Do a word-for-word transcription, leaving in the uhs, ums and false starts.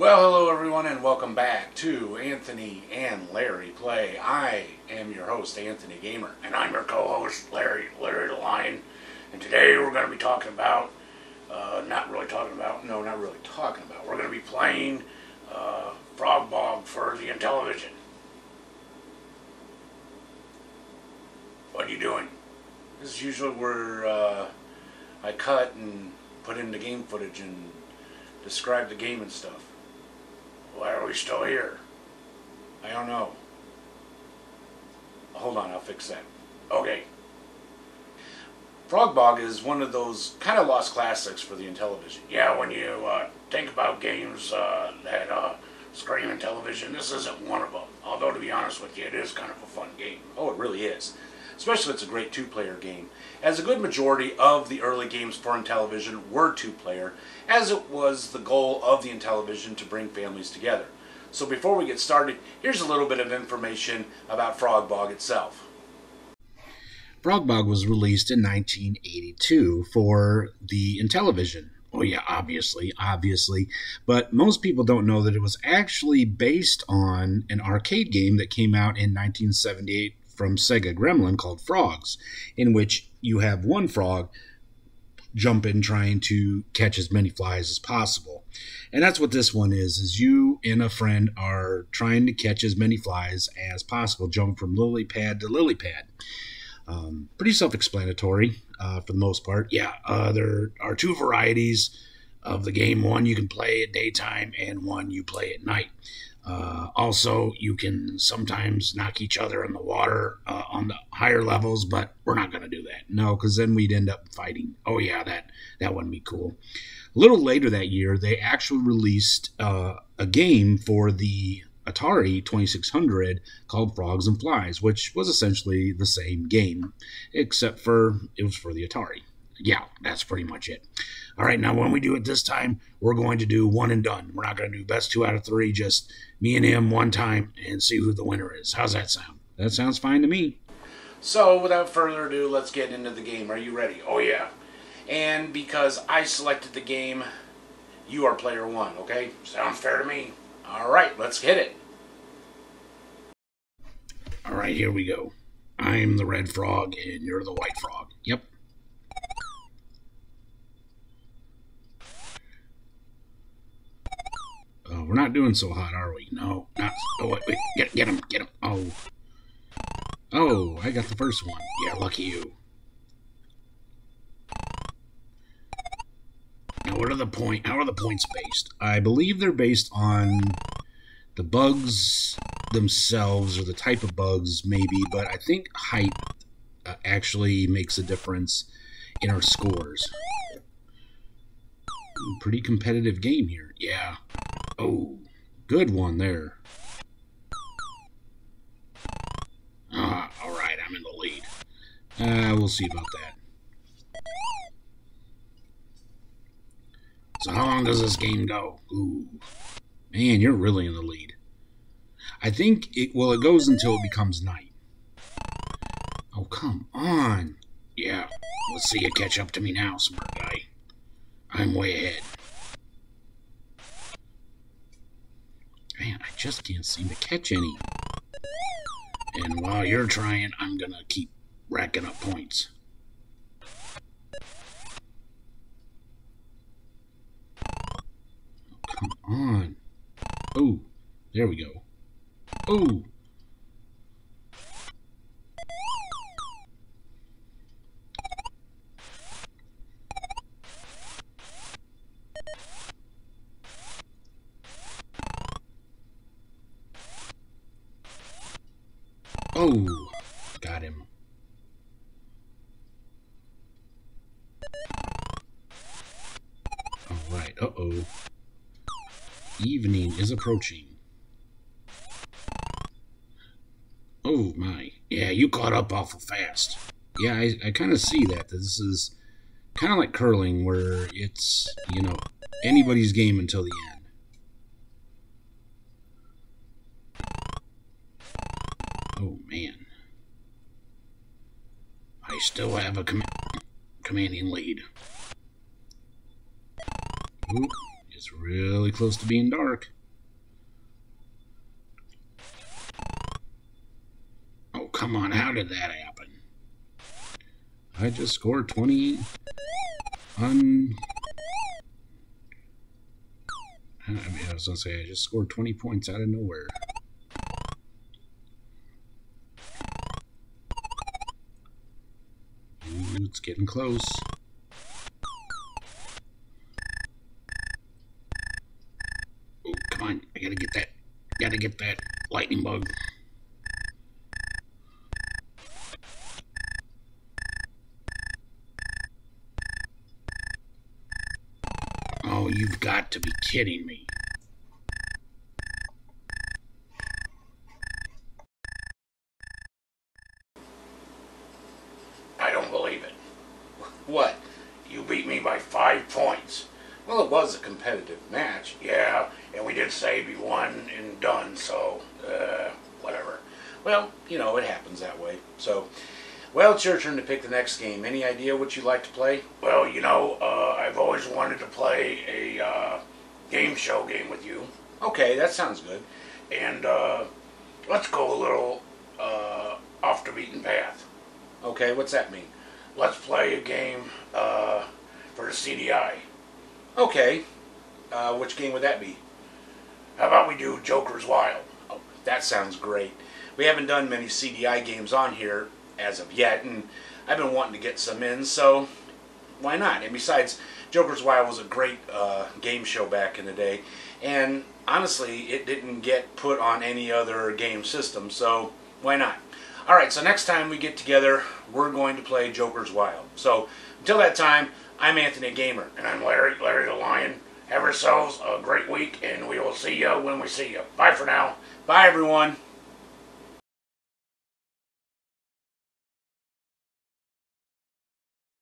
Well, hello everyone and welcome back to Anthony and Larry Play. I am your host, Anthony Gamer. And I'm your co-host, Larry, Larry the Lion. And today we're going to be talking about, uh, not really talking about, no, not really talking about. We're going to be playing uh, Frog Bog for the Intellivision. What are you doing? This is usually where uh, I cut and put in the game footage and describe the game and stuff. Why are we still here? I don't know. Hold on, I'll fix that. Okay. Frog Bog is one of those kind of lost classics for the Intellivision. Yeah, when you uh, think about games uh, that uh, scream Intellivision, this isn't one of them. Although, to be honest with you, it is kind of a fun game. Oh, it really is. Especially if it's a great two-player game, as a good majority of the early games for Intellivision were two-player, as it was the goal of the Intellivision to bring families together. So before we get started, here's a little bit of information about Frog Bog itself. Frog Bog was released in nineteen eighty-two for the Intellivision. Oh yeah, obviously, obviously. But most people don't know that it was actually based on an arcade game that came out in nineteen seventy-eight from Sega Gremlin called Frogs, in which you have one frog jump in trying to catch as many flies as possible. And that's what this one is, is you and a friend are trying to catch as many flies as possible, jump from lily pad to lily pad. Um, pretty self-explanatory uh, for the most part. Yeah, uh, there are two varieties of the game. One you can play at daytime and one you play at night. Uh, also, you can sometimes knock each other in the water uh, on the higher levels, but we're not going to do that. No, because then we'd end up fighting. Oh, yeah, that, that wouldn't be cool. A little later that year, they actually released uh, a game for the Atari twenty-six hundred called Frogs and Flies, which was essentially the same game, except for it was for the Atari. Yeah, that's pretty much it. All right, now when we do it this time, we're going to do one and done. We're not going to do best two out of three, just me and him one time and see who the winner is. How's that sound? That sounds fine to me. So without further ado, let's get into the game. Are you ready? Oh, yeah. And because I selected the game, you are player one, okay? Sounds fair to me. All right, let's hit it. All right, here we go. I'm the red frog and you're the white frog. Yep. Uh, we're not doing so hot, are we? No, not. Oh, wait, wait. Get, get him, get him. Oh. Oh, I got the first one. Yeah, lucky you. Now, what are the point? How are the points based? I believe they're based on the bugs themselves or the type of bugs, maybe, but I think height uh, actually makes a difference in our scores. Ooh, pretty competitive game here. Yeah. Oh, good one there. Ah, all right, I'm in the lead. Uh, we'll see about that. So how long does this game go? Ooh, man, you're really in the lead. I think it, well, it goes until it becomes night. Oh, come on. Yeah, let's see you catch up to me now, smart guy. I'm way ahead. Man, I just can't seem to catch any. And while you're trying, I'm gonna keep racking up points. Oh, come on. Oh, there we go. Oh. Oh, got him. All right, uh-oh. Evening is approaching. Oh, my. Yeah, you caught up awful fast. Yeah, I, I kind of see that. This is kind of like curling where it's, you know, anybody's game until the end. Oh, man. I still have a com commanding lead. Ooh, It's really close to being dark. Oh, come on. How did that happen? I just scored twenty un... I mean, I was gonna say, I just scored twenty points out of nowhere. Ooh, it's getting close. Oh, come on. I gotta get that. Gotta get that lightning bug. Oh, you've got to be kidding me. I don't believe it. What? You beat me by five points. Well, it was a competitive match. Yeah, and we did say be one and done, so, uh, whatever. Well, you know, it happens that way. So, well, it's your turn to pick the next game. Any idea what you'd like to play? Well, you know, uh, I've always wanted to play a uh, game show game with you. Okay, that sounds good. And uh, let's go a little uh, off the beaten path. Okay, what's that mean? Let's play a game uh, for the C D I. Okay, uh, which game would that be? How about we do Joker's Wild? Oh, that sounds great. We haven't done many C D I games on here as of yet, and I've been wanting to get some in, so why not? And besides, Joker's Wild was a great uh, game show back in the day, and honestly, it didn't get put on any other game system, so why not? Alright, so next time we get together, we're going to play Joker's Wild. So, until that time, I'm Anthony Gamer. And I'm Larry, Larry the Lion. Have yourselves a great week, and we will see you when we see you. Bye for now. Bye, everyone.